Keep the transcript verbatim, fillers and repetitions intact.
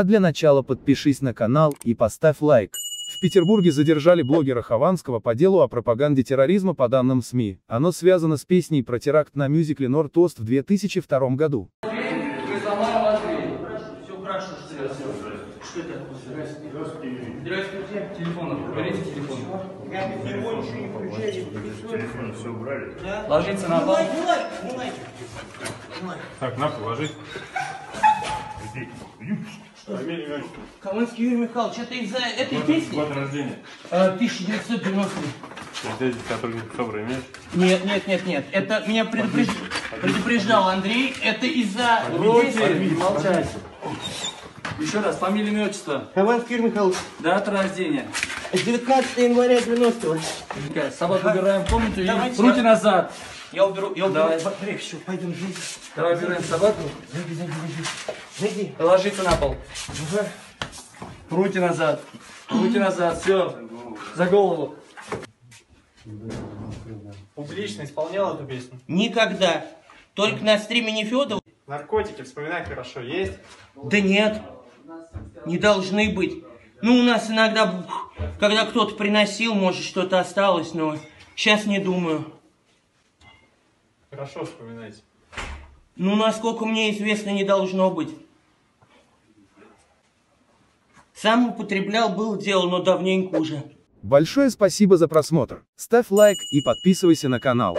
А для начала подпишись на канал и поставь лайк. В Петербурге задержали блогера Хованского по делу о пропаганде терроризма по данным СМИ. Оно связано с песней про теракт на мюзикле «Норд-Ост» в две тысячи втором году. Ложиться на пол. Так, на пол ложись. Хованский Юрий Михайлович, это из-за этой песни? Год рождения. тысяча девятьсот девяностый. Ты здесь сотрудник СОБРа имеешь? Нет, нет, нет, нет. Это меня предупреж... предупреждал Андрей. Это из-за... Молчайте. Еще раз, фамилия, имя, отчество. Хованский Юрий Михайлович. Дата рождения. девятнадцатое января девяностого. Собаку убираем в комнату и... Руки назад. Я уберу, я уберу. Давай, все, пойдем, жди. Давай убираем собаку. Зайди, зайди, зайди. Зайди. Ложиться на пол. Руки назад. Руки назад, все. За голову. Публично исполнял эту песню? Никогда. Только на стриме Федова. Наркотики, вспоминай хорошо, есть? Да нет. Не должны быть. Ну, у нас иногда, когда кто-то приносил, может, что-то осталось, но сейчас не думаю. Хорошо вспоминайте. Ну, насколько мне известно, не должно быть. Сам употреблял, было дело, но давненько уже. Большое спасибо за просмотр. Ставь лайк и подписывайся на канал.